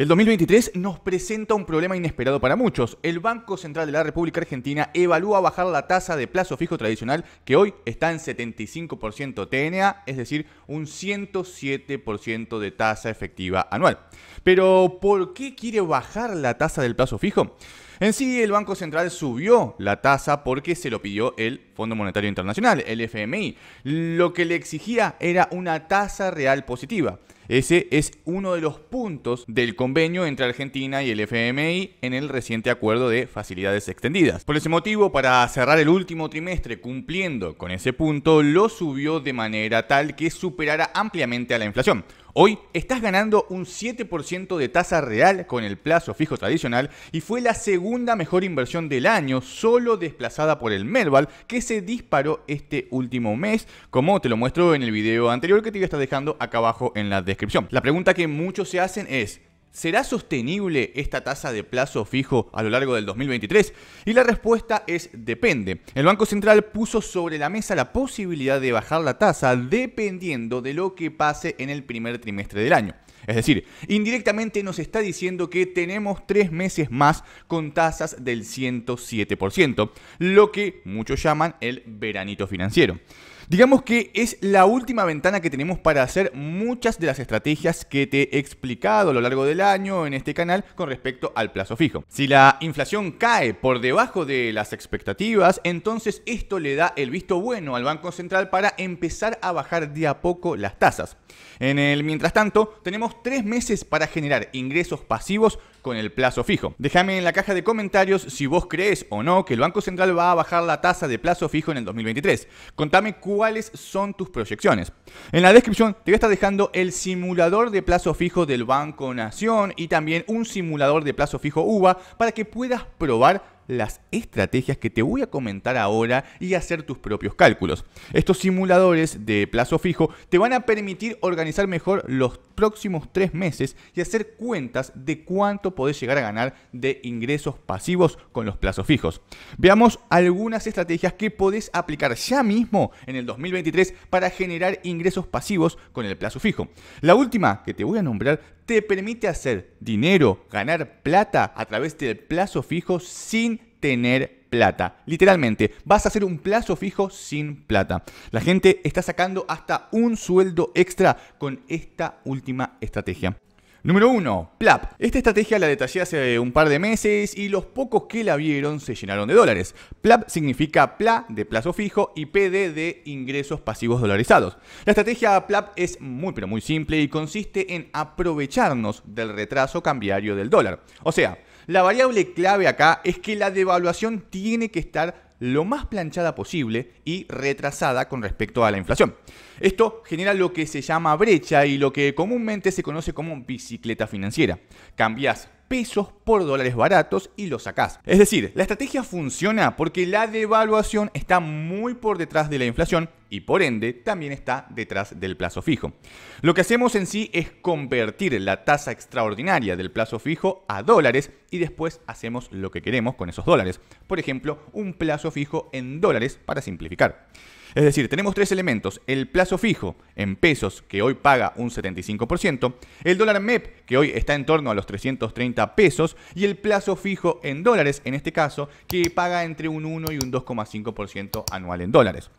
El 2023 nos presenta un problema inesperado para muchos. El Banco Central de la República Argentina evalúa bajar la tasa de plazo fijo tradicional, que hoy está en 75% TNA, es decir, un 107% de tasa efectiva anual. Pero, ¿por qué quiere bajar la tasa del plazo fijo? En sí, el Banco Central subió la tasa porque se lo pidió el Fondo Monetario Internacional, el FMI. Lo que le exigía era una tasa real positiva. Ese es uno de los puntos del convenio entre Argentina y el FMI en el reciente acuerdo de facilidades extendidas. Por ese motivo, para cerrar el último trimestre cumpliendo con ese punto, lo subió de manera tal que superara ampliamente a la inflación. Hoy estás ganando un 7% de tasa real con el plazo fijo tradicional y fue la segunda mejor inversión del año, solo desplazada por el Merval, que se disparó este último mes, como te lo muestro en el video anterior que te voy a estar dejando acá abajo en la descripción. La pregunta que muchos se hacen es: ¿será sostenible esta tasa de plazo fijo a lo largo del 2023? Y la respuesta es depende. El Banco Central puso sobre la mesa la posibilidad de bajar la tasa dependiendo de lo que pase en el primer trimestre del año. Es decir, indirectamente nos está diciendo que tenemos 3 meses más con tasas del 107%, lo que muchos llaman el veranito financiero. Digamos que es la última ventana que tenemos para hacer muchas de las estrategias que te he explicado a lo largo del año en este canal con respecto al plazo fijo. Si la inflación cae por debajo de las expectativas, entonces esto le da el visto bueno al Banco Central para empezar a bajar de a poco las tasas. En el mientras tanto, tenemos 3 meses para generar ingresos pasivos con el plazo fijo. Déjame en la caja de comentarios si vos crees o no que el Banco Central va a bajar la tasa de plazo fijo en el 2023. Contame cuáles son tus proyecciones. En la descripción te voy a estar dejando el simulador de plazo fijo del Banco Nación y también un simulador de plazo fijo UVA para que puedas probar las estrategias que te voy a comentar ahora y hacer tus propios cálculos. Estos simuladores de plazo fijo te van a permitir organizar mejor los próximos 3 meses y hacer cuentas de cuánto podés llegar a ganar de ingresos pasivos con los plazos fijos. Veamos algunas estrategias que podés aplicar ya mismo en el 2023 para generar ingresos pasivos con el plazo fijo. La última que te voy a nombrar te permite hacer dinero, ganar plata a través del plazo fijo sin tener plata. Literalmente, vas a hacer un plazo fijo sin plata. La gente está sacando hasta un sueldo extra con esta última estrategia. Número 1. PLAP. Esta estrategia la detallé hace un par de meses y los pocos que la vieron se llenaron de dólares. PLAP significa PLA de plazo fijo y PD de ingresos pasivos dolarizados. La estrategia PLAP es muy pero muy simple y consiste en aprovecharnos del retraso cambiario del dólar. O sea, la variable clave acá es que la devaluación tiene que estar lo más planchada posible y retrasada con respecto a la inflación. Esto genera lo que se llama brecha y lo que comúnmente se conoce como bicicleta financiera. Cambiás pesos por dólares baratos y los sacás. Es decir, la estrategia funciona porque la devaluación está muy por detrás de la inflación y por ende también está detrás del plazo fijo. Lo que hacemos en sí es convertir la tasa extraordinaria del plazo fijo a dólares y después hacemos lo que queremos con esos dólares. Por ejemplo, un plazo fijo en dólares para simplificar. Es decir, tenemos 3 elementos. El plazo fijo en pesos, que hoy paga un 75%, el dólar MEP, que hoy está en torno a los 330 pesos, y el plazo fijo en dólares, en este caso, que paga entre un 1 y un 2,5% anual en dólares.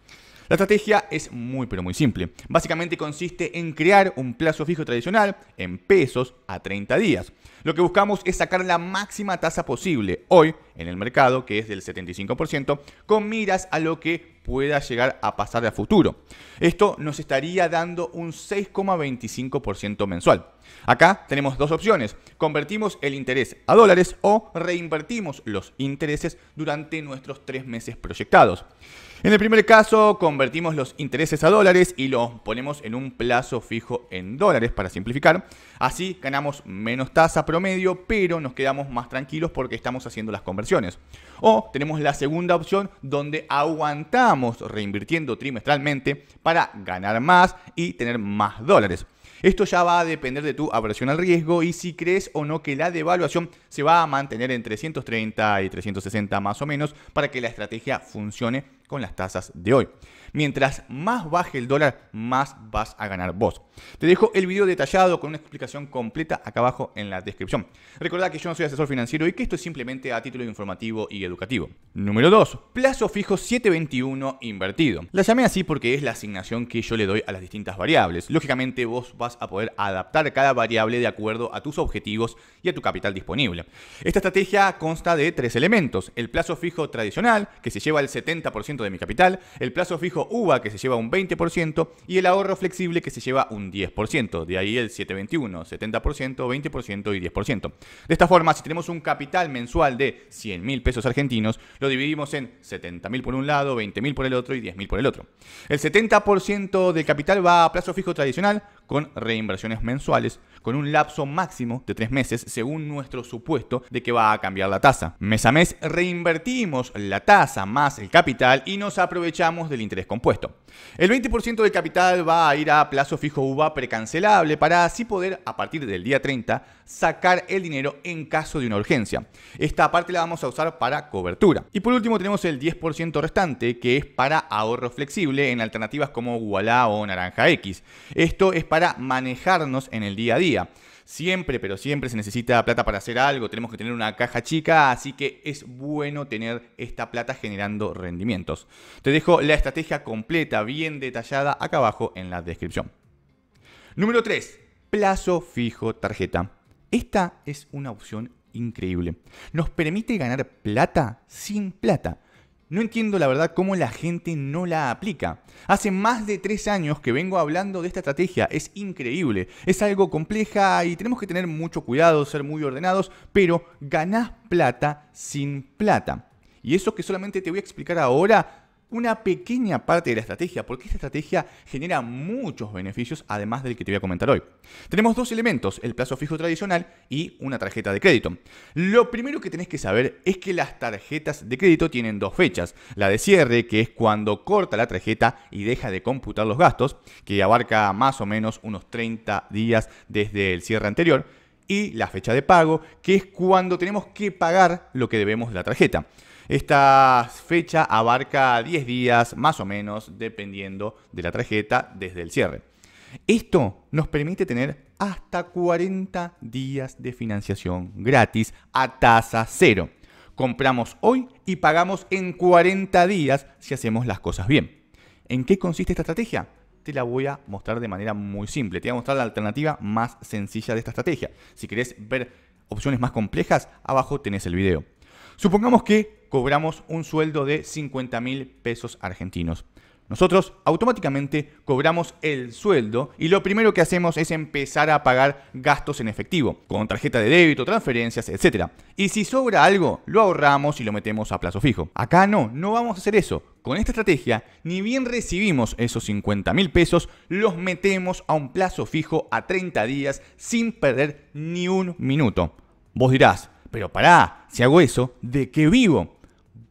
La estrategia es muy pero muy simple. Básicamente consiste en crear un plazo fijo tradicional en pesos a 30 días. Lo que buscamos es sacar la máxima tasa posible hoy en el mercado, que es del 75%, con miras a lo que pueda llegar a pasar a futuro. Esto nos estaría dando un 6,25% mensual. Acá tenemos 2 opciones. Convertimos el interés a dólares o reinvertimos los intereses durante nuestros 3 meses proyectados. En el primer caso, convertimos los intereses a dólares y los ponemos en un plazo fijo en dólares para simplificar. Así ganamos menos tasa promedio, pero nos quedamos más tranquilos porque estamos haciendo las conversiones. O tenemos la segunda opción, donde aguantamos reinvirtiendo trimestralmente para ganar más y tener más dólares. Esto ya va a depender de tu aversión al riesgo y si crees o no que la devaluación se va a mantener en 330 y 360 más o menos para que la estrategia funcione con las tasas de hoy. Mientras más baje el dólar, más vas a ganar vos. Te dejo el video detallado con una explicación completa acá abajo en la descripción. Recordá que yo no soy asesor financiero y que esto es simplemente a título informativo y educativo. Número 2. Plazo fijo 7.21 invertido. La llamé así porque es la asignación que yo le doy a las distintas variables. Lógicamente vos vas a poder adaptar cada variable de acuerdo a tus objetivos y a tu capital disponible. Esta estrategia consta de tres elementos. El plazo fijo tradicional, que se lleva el 70% de mi capital. El plazo fijo UVA, que se lleva un 20%. Y el ahorro flexible, que se lleva un 10%. De ahí el 7.21, 70%, 20% y 10%. De esta forma, si tenemos un capital mensual de 100.000 pesos argentinos, lo dividimos en 70.000 por un lado, 20.000 por el otro y 10.000 por el otro. El 70% del capital va a plazo fijo tradicional con reinversiones mensuales, con un lapso máximo de 3 meses según nuestro supuesto de que va a cambiar la tasa. Mes a mes reinvertimos la tasa más el capital y nos aprovechamos del interés compuesto. El 20% del capital va a ir a plazo fijo UVA precancelable para así poder, a partir del día 30, sacar el dinero en caso de una urgencia. Esta parte la vamos a usar para cobertura. Y por último tenemos el 10% restante, que es para ahorro flexible en alternativas como Ualá o naranja x. Esto es para manejarnos en el día a día. Siempre, pero siempre se necesita plata para hacer algo, tenemos que tener una caja chica, así que es bueno tener esta plata generando rendimientos. Te dejo la estrategia completa, bien detallada, acá abajo en la descripción. Número 3. Plazo fijo tarjeta. Esta es una opción increíble. Nos permite ganar plata sin plata. No entiendo la verdad cómo la gente no la aplica. Hace más de 3 años que vengo hablando de esta estrategia. Es increíble. Es algo compleja y tenemos que tener mucho cuidado, ser muy ordenados, pero ganás plata sin plata. Y eso que solamente te voy a explicar ahora, una pequeña parte de la estrategia, porque esta estrategia genera muchos beneficios, además del que te voy a comentar hoy. Tenemos dos elementos, el plazo fijo tradicional y una tarjeta de crédito. Lo primero que tenés que saber es que las tarjetas de crédito tienen 2 fechas. La de cierre, que es cuando corta la tarjeta y deja de computar los gastos, que abarca más o menos unos 30 días desde el cierre anterior. Y la fecha de pago, que es cuando tenemos que pagar lo que debemos de la tarjeta. Esta fecha abarca 10 días más o menos, dependiendo de la tarjeta, desde el cierre. Esto nos permite tener hasta 40 días de financiación gratis a tasa cero. Compramos hoy y pagamos en 40 días si hacemos las cosas bien. ¿En qué consiste esta estrategia? Te la voy a mostrar de manera muy simple. Te voy a mostrar la alternativa más sencilla de esta estrategia. Si querés ver opciones más complejas, abajo tenés el video. Supongamos que cobramos un sueldo de 50.000 pesos argentinos. Nosotros automáticamente cobramos el sueldo y lo primero que hacemos es empezar a pagar gastos en efectivo, con tarjeta de débito, transferencias, etc. Y si sobra algo, lo ahorramos y lo metemos a plazo fijo. Acá no vamos a hacer eso. Con esta estrategia, ni bien recibimos esos 50.000 pesos, los metemos a un plazo fijo a 30 días sin perder ni un minuto. Vos dirás, pero pará, si hago eso, ¿de qué vivo?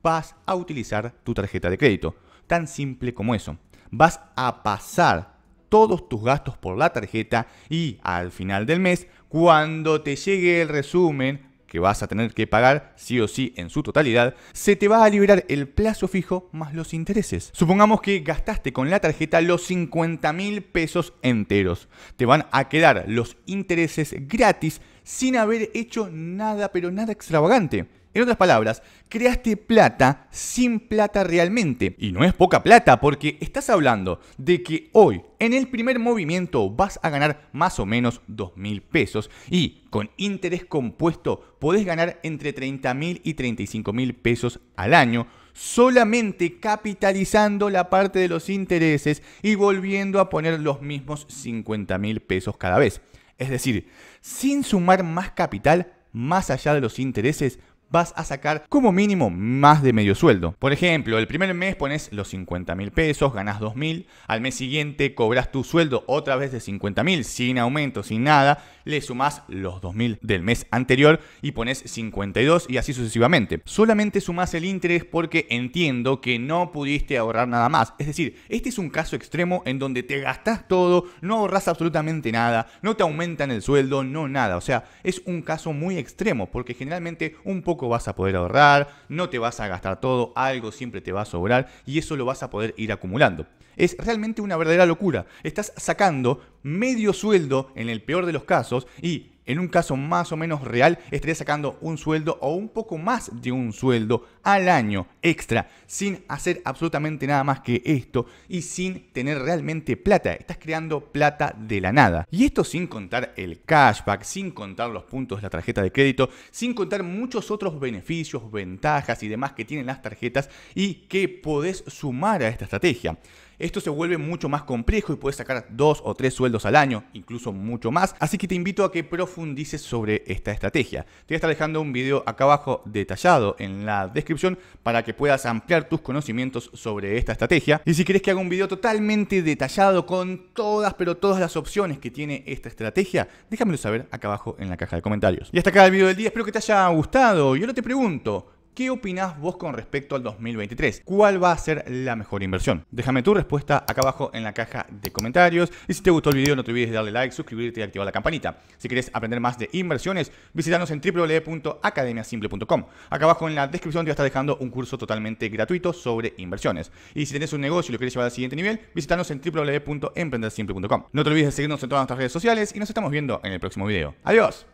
Vas a utilizar tu tarjeta de crédito. Tan simple como eso. Vas a pasar todos tus gastos por la tarjeta y al final del mes, cuando te llegue el resumen que vas a tener que pagar sí o sí en su totalidad, se te va a liberar el plazo fijo más los intereses. Supongamos que gastaste con la tarjeta los 50.000 pesos enteros. Te van a quedar los intereses gratis sin haber hecho nada, pero nada extravagante. En otras palabras, creaste plata sin plata realmente. Y no es poca plata, porque estás hablando de que hoy, en el primer movimiento, vas a ganar más o menos 2.000 pesos. Y con interés compuesto podés ganar entre 30.000 y 35.000 pesos al año, solamente capitalizando la parte de los intereses y volviendo a poner los mismos 50.000 pesos cada vez. Es decir, sin sumar más capital, más allá de los intereses, vas a sacar como mínimo más de medio sueldo. Por ejemplo, el primer mes pones los 50.000 pesos, ganás 2.000, al mes siguiente cobras tu sueldo otra vez de 50.000, sin aumento, sin nada, le sumás los 2.000 del mes anterior y pones 52 y así sucesivamente. Solamente sumás el interés porque entiendo que no pudiste ahorrar nada más. Es decir, este es un caso extremo en donde te gastás todo, no ahorrás absolutamente nada, no te aumentan el sueldo, no nada. O sea, es un caso muy extremo porque generalmente un poco poco vas a poder ahorrar, no te vas a gastar todo, algo siempre te va a sobrar y eso lo vas a poder ir acumulando. Es realmente una verdadera locura. Estás sacando medio sueldo en el peor de los casos y en un caso más o menos real estarías sacando un sueldo o un poco más de un sueldo al año extra sin hacer absolutamente nada más que esto y sin tener realmente plata. Estás creando plata de la nada. Y esto sin contar el cashback, sin contar los puntos de la tarjeta de crédito, sin contar muchos otros beneficios, ventajas y demás que tienen las tarjetas y que podés sumar a esta estrategia. Esto se vuelve mucho más complejo y puedes sacar 2 o 3 sueldos al año, incluso mucho más. Así que te invito a que profundices sobre esta estrategia. Te voy a estar dejando un video acá abajo detallado en la descripción para que puedas ampliar tus conocimientos sobre esta estrategia. Y si querés que haga un video totalmente detallado con todas las opciones que tiene esta estrategia, déjamelo saber acá abajo en la caja de comentarios. Y hasta acá el video del día. Espero que te haya gustado. Y ahora te pregunto, ¿qué opinás vos con respecto al 2023? ¿Cuál va a ser la mejor inversión? Déjame tu respuesta acá abajo en la caja de comentarios. Y si te gustó el video, no te olvides de darle like, suscribirte y activar la campanita. Si querés aprender más de inversiones, visítanos en www.academiasimple.com. Acá abajo en la descripción te voy a estar dejando un curso totalmente gratuito sobre inversiones. Y si tenés un negocio y lo querés llevar al siguiente nivel, visítanos en www.emprendersimple.com. No te olvides de seguirnos en todas nuestras redes sociales y nos estamos viendo en el próximo video. ¡Adiós!